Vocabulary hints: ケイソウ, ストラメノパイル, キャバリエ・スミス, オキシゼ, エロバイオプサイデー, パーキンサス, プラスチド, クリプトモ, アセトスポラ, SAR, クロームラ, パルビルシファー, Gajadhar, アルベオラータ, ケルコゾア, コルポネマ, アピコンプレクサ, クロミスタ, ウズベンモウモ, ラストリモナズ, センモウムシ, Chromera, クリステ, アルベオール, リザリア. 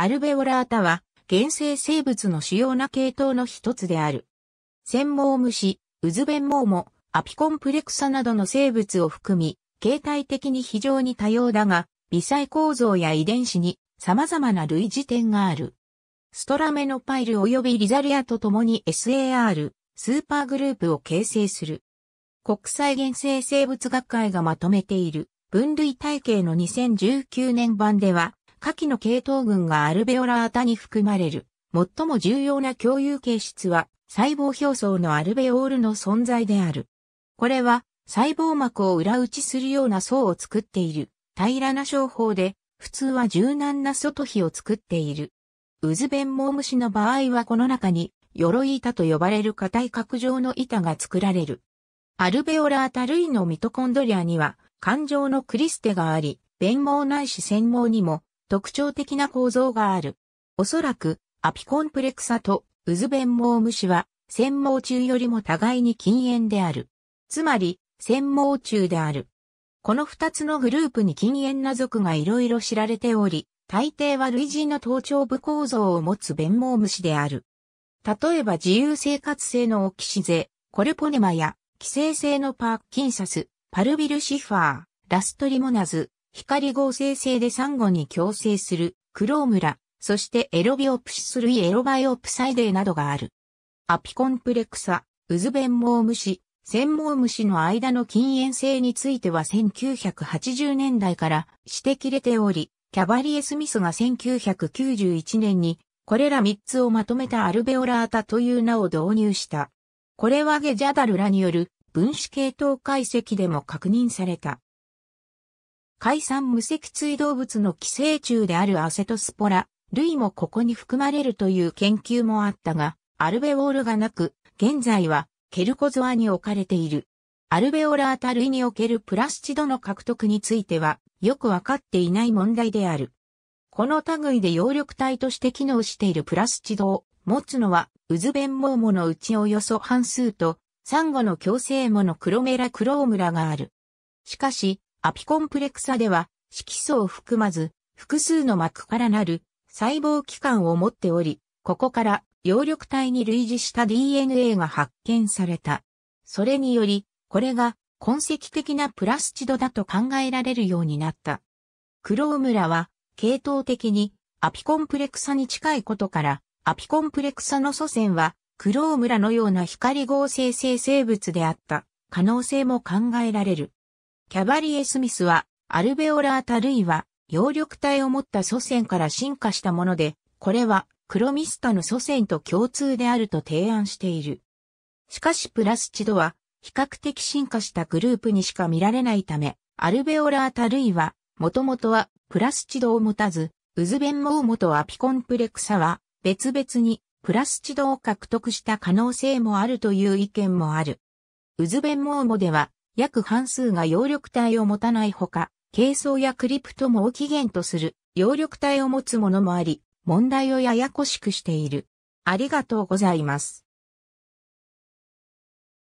アルベオラータは原生生物の主要な系統の一つである。センモウムシ、ウズベンモウモ、アピコンプレクサなどの生物を含み、形態的に非常に多様だが、微細構造や遺伝子に様々な類似点がある。ストラメノパイル及びリザリアと共に SAR、スーパーグループを形成する。国際原生生物学会がまとめている分類体系の2019年版では、下記の系統群がアルベオラータに含まれる。最も重要な共有形質は、細胞表層のアルベオールの存在である。これは、細胞膜を裏打ちするような層を作っている。平らな小胞で、普通は柔軟な外皮を作っている。ウズベンモウムシの場合はこの中に、鎧板と呼ばれる硬い角状の板が作られる。アルベオラータ類のミトコンドリアには、環状のクリステがあり、鞭毛ないし腺毛にも特徴的な構造がある。おそらく、アピコンプレクサとウズベンモウムシは、腺毛虫よりも互いに近縁である。つまり、腺毛虫である。この二つのグループに近縁な属がいろいろ知られており、大抵は類似の頭頂部構造を持つ鞭毛虫である。例えば自由生活性のオキシゼ、コルポネマや、寄生性のパーキンサス、パルビルシファー、ラストリモナズ、光合成性でサンゴに共生する、クロームラ、そしてエロビオプシス類エロバイオプサイデーなどがある。アピコンプレクサ、ウズベンモウムシ、センモウムシの間の近縁性については1980年代から指摘れており、キャバリエ・スミスが1991年にこれら3つをまとめたアルベオラータという名を導入した。これはGajadharらによる分子系統解析でも確認された。海産無脊椎動物の寄生虫であるアセトスポラ類もここに含まれるという研究もあったが、アルベオールがなく、現在はケルコゾアに置かれている。アルベオラータ類におけるプラスチドの獲得についてはよくわかっていない問題である。この類で葉緑体として機能しているプラスチドを持つのはウズベンモウモのうちおよそ半数とサンゴの共生モのChromeraクロームラがある。しかしアピコンプレクサでは色素を含まず複数の膜からなる細胞器官を持っており、ここから葉緑体に類似した DNA が発見された。それにより、これが痕跡的なプラスチドだと考えられるようになった。クロームラは、系統的にアピコンプレクサに近いことから、アピコンプレクサの祖先は、クロームラのような光合成性生物であった可能性も考えられる。キャバリエ・スミスは、アルベオラータ類は、葉緑体を持った祖先から進化したもので、これは、クロミスタの祖先と共通であると提案している。しかしプラスチドは比較的進化したグループにしか見られないため、アルベオラータ類はもともとはプラスチドを持たず、ウズベンモウモとアピコンプレクサは別々にプラスチドを獲得した可能性もあるという意見もある。ウズベンモウモでは約半数が葉緑体を持たないほか、ケイソウやクリプトモを起源とする葉緑体を持つものもあり、問題をややこしくしている。ありがとうございます。